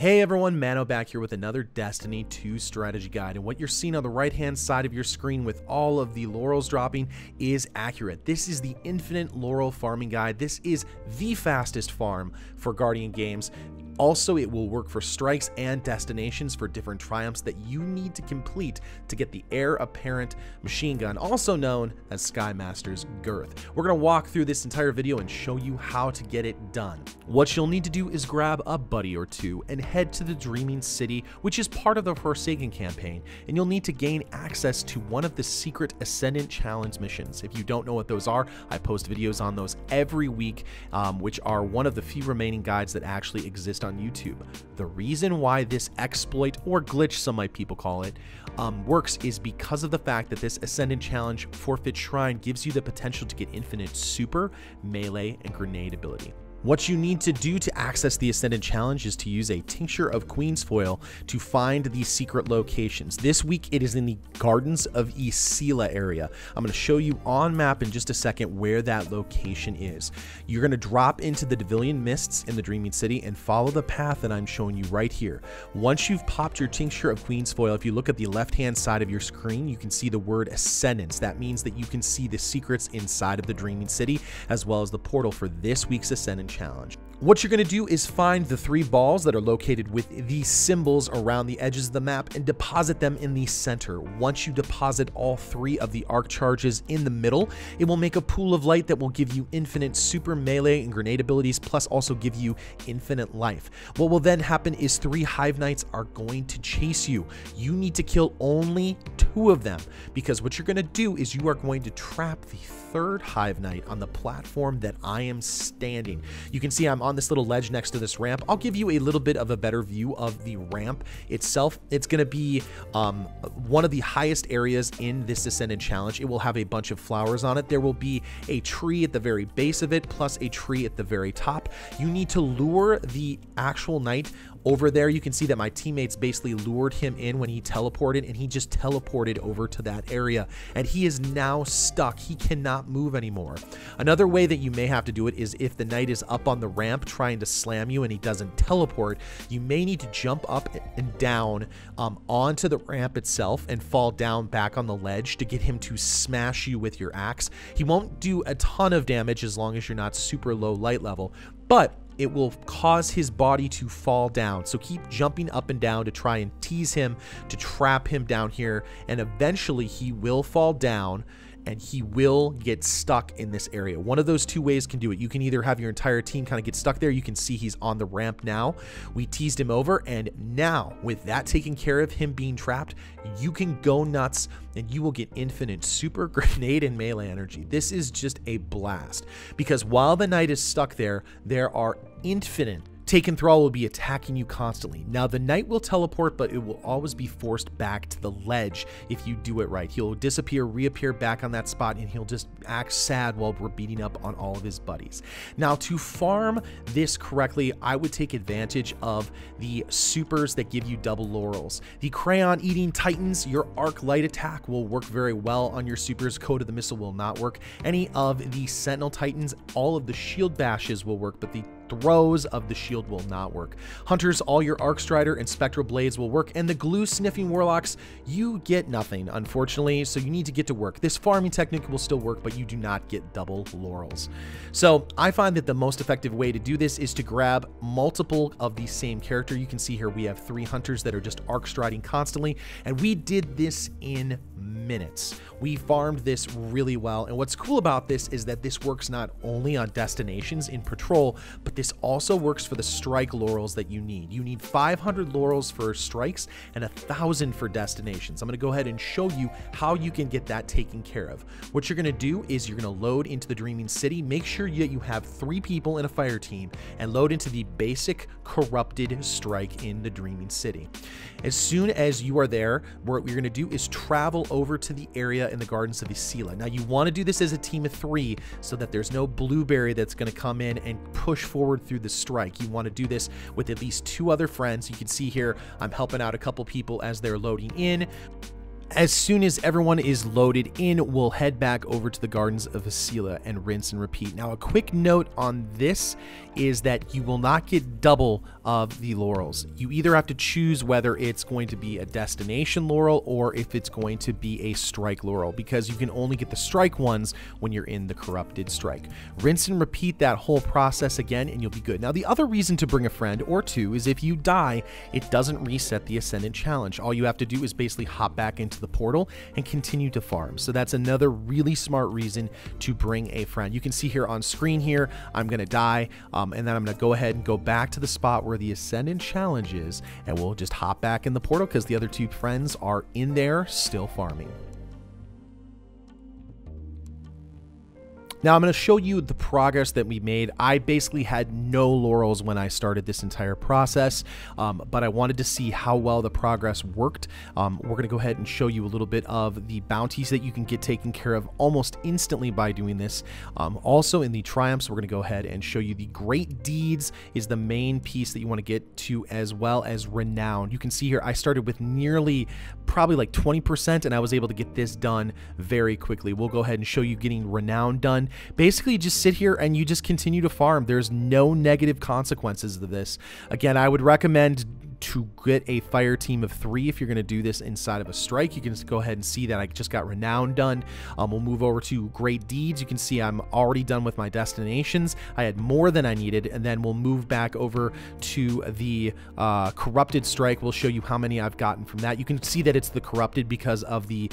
Hey everyone, Mano back here with another Destiny 2 strategy guide, and what you're seeing on the right hand side of your screen with all of the laurels dropping is accurate. This is the infinite laurel farming guide. This is the fastest farm for Guardian Games. Also, it will work for strikes and destinations for different triumphs that you need to complete to get the Heir Apparent machine gun, also known as Skymaster's Girth. We're going to walk through this entire video and show you how to get it done. What you'll need to do is grab a buddy or two and head to the Dreaming City, which is part of the Forsaken campaign, and you'll need to gain access to one of the secret Ascendant Challenge missions. If you don't know what those are, I post videos on those every week, which are one of the few remaining guides that actually exist on YouTube. The reason why this exploit, or glitch some might people call it, works is because of the fact that this Ascendant Challenge Forfeit Shrine gives you the potential to get infinite super, melee, and grenade ability. What you need to do to access the Ascendant Challenge is to use a Tincture of Queen's Foil to find these secret locations. This week it is in the Gardens of Esila area. I'm going to show you on map in just a second where that location is. You're going to drop into the Divillion Mists in the Dreaming City and follow the path that I'm showing you right here. Once you've popped your Tincture of Queen's Foil, if you look at the left hand side of your screen, you can see the word Ascendance. That means that you can see the secrets inside of the Dreaming City, as well as the portal for this week's Ascendant Challenge. What you're going to do is find the three balls that are located with these symbols around the edges of the map and deposit them in the center. Once you deposit all three of the arc charges in the middle, it will make a pool of light that will give you infinite super, melee, and grenade abilities, plus also give you infinite life. What will then happen is three Hive Knights are going to chase you. You need to kill only two of them, because what you're going to do is you are going to trap the third Hive Knight on the platform that I am standing. You can see I'm on this little ledge next to this ramp. I'll give you a little bit of a better view of the ramp itself. It's going to be one of the highest areas in this Ascendant Challenge. It will have a bunch of flowers on it. There will be a tree at the very base of it, plus a tree at the very top. You need to lure the actual knight over there. You can see that my teammates basically lured him in when he teleported, and he just teleported over to that area, and he is now stuck. He cannot move anymore. Another way that you may have to do it is if the knight is up on the ramp trying to slam you and he doesn't teleport, you may need to jump up and down onto the ramp itself and fall down back on the ledge to get him to smash you with your axe. He won't do a ton of damage as long as you're not super low light level, but it will cause his body to fall down. So keep jumping up and down to try and tease him, to trap him down here, and eventually he will fall down and he will get stuck in this area. One of those two ways can do it. You can either have your entire team kind of get stuck there. You can see he's on the ramp now. We teased him over, and now with that taken care of, him being trapped, you can go nuts and you will get infinite super, grenade, and melee energy. This is just a blast, because while the knight is stuck there, there are infinite Taken Thrall will be attacking you constantly. Now the knight will teleport, but it will always be forced back to the ledge if you do it right. He'll disappear, reappear back on that spot, and he'll just act sad while we're beating up on all of his buddies. Now to farm this correctly, I would take advantage of the supers that give you double laurels. The Crayon Eating Titans, your arc light attack will work very well on your supers. Code of the Missile will not work. Any of the Sentinel Titans, all of the shield bashes will work, but the throws of the shield will not work. Hunters, all your Arcstrider and Spectral Blades will work, and the glue sniffing Warlocks, you get nothing, unfortunately, so you need to get to work. This farming technique will still work, but you do not get double laurels. So I find that the most effective way to do this is to grab multiple of the same character. You can see here we have three Hunters that are just Arcstriding constantly, and we did this in minutes. We farmed this really well, and what's cool about this is that this works not only on destinations in patrol, but this also works for the strike laurels that you need. You need 500 laurels for strikes and 1,000 for destinations. I'm going to go ahead and show you how you can get that taken care of. What you're going to do is you're going to load into the Dreaming City. Make sure that you have three people in a fire team and load into the basic Corrupted strike in the Dreaming City. As soon as you are there, what you're going to do is travel over to the area in the Gardens of Esila. Now you want to do this as a team of three so that there's no blueberry that's going to come in and push forward through the strike. You want to do this with at least two other friends. You can see here I'm helping out a couple people as they're loading in. As soon as everyone is loaded in, we'll head back over to the Gardens of Esila and rinse and repeat. Now, a quick note on this is that you will not get double of the laurels. You either have to choose whether it's going to be a destination laurel or if it's going to be a strike laurel, because you can only get the strike ones when you're in the corrupted strike. Rinse and repeat that whole process again and you'll be good. Now, the other reason to bring a friend or two is if you die, it doesn't reset the Ascendant Challenge. All you have to do is basically hop back into the portal and continue to farm. So that's another really smart reason to bring a friend. You can see here on screen here, I'm gonna die, and then I'm gonna go ahead and go back to the spot where the Ascendant Challenge is, and we'll just hop back in the portal because the other two friends are in there still farming. Now I'm going to show you the progress that we made. I basically had no laurels when I started this entire process, but I wanted to see how well the progress worked. We're going to go ahead and show you a little bit of the bounties that you can get taken care of almost instantly by doing this. Also in the triumphs, we're going to go ahead and show you the great deeds is the main piece that you want to get to, as well as renown. You can see here I started with nearly probably like 20% and I was able to get this done very quickly. We'll go ahead and show you getting renown done. Basically, just sit here and you just continue to farm. There's no negative consequences of this. Again, I would recommend to get a fire team of 3 if you're going to do this inside of a strike. You can just go ahead and see that I just got renown done. We'll move over to great deeds. You can see I'm already done with my destinations. I had more than I needed, and then we'll move back over to the corrupted strike. We'll show you how many I've gotten from that. You can see that it's the corrupted because of the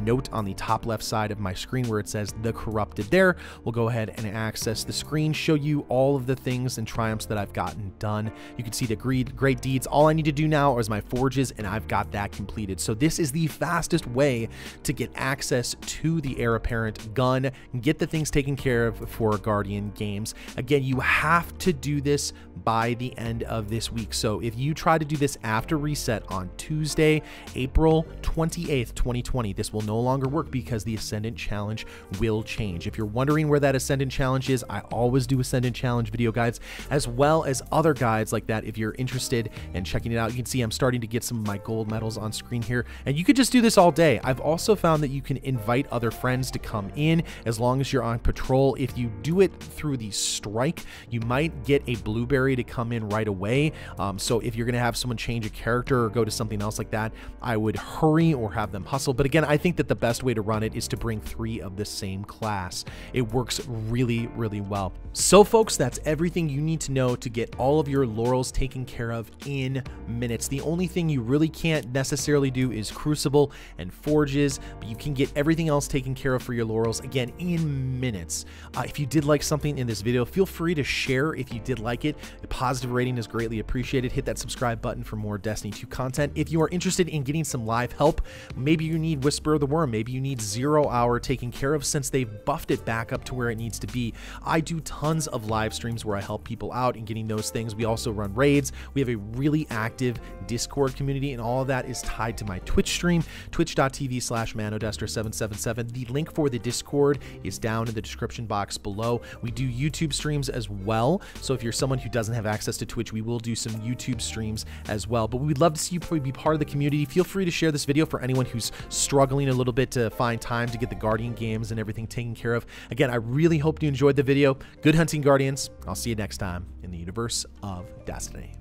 note on the top left side of my screen where it says the corrupted there. We'll go ahead and access the screen, show you all of the things and triumphs that I've gotten done. You can see the great deeds. All I need to do now is my forges, and I've got that completed. So this is the fastest way to get access to the Heir Apparent gun, get the things taken care of for Guardian Games. Again, you have to do this by the end of this week. So if you try to do this after reset on Tuesday, April 28th, 2020, this will no longer work because the Ascendant Challenge will change. If you're wondering where that Ascendant Challenge is, I always do Ascendant Challenge video guides as well as other guides like that if you're interested and checking it out. You can see I'm starting to get some of my gold medals on screen here, and you could just do this all day. I've also found that you can invite other friends to come in as long as you're on patrol. If you do it through the strike, you might get a blueberry to come in right away. So if you're going to have someone change a character or go to something else like that, I would hurry or have them hustle. But again, I think that the best way to run it is to bring 3 of the same class. It works really, really well. So folks, that's everything you need to know to get all of your laurels taken care of in minutes. The only thing you really can't necessarily do is Crucible and Forges, but you can get everything else taken care of for your laurels, again, in minutes. If you did like something in this video, feel free to share if you did like it. The positive rating is greatly appreciated. Hit that subscribe button for more Destiny 2 content. If you are interested in getting some live help, maybe you need Whisper of the Worm, maybe you need Zero Hour taken care of since they've buffed it back up to where it needs to be. I do tons of live streams where I help people out in getting those things. We also run raids. We have a really active Discord community, and all of that is tied to my Twitch stream, twitch.tv/manodestra777. The link for the Discord is down in the description box below. We do YouTube streams as well, so if you're someone who doesn't have access to Twitch, we will do some YouTube streams as well. But we'd love to see you probably be part of the community. Feel free to share this video for anyone who's struggling a little bit to find time to get the Guardian Games and everything taken care of. Again, I really hope you enjoyed the video. Good hunting, Guardians. I'll see you next time in the universe of Destiny.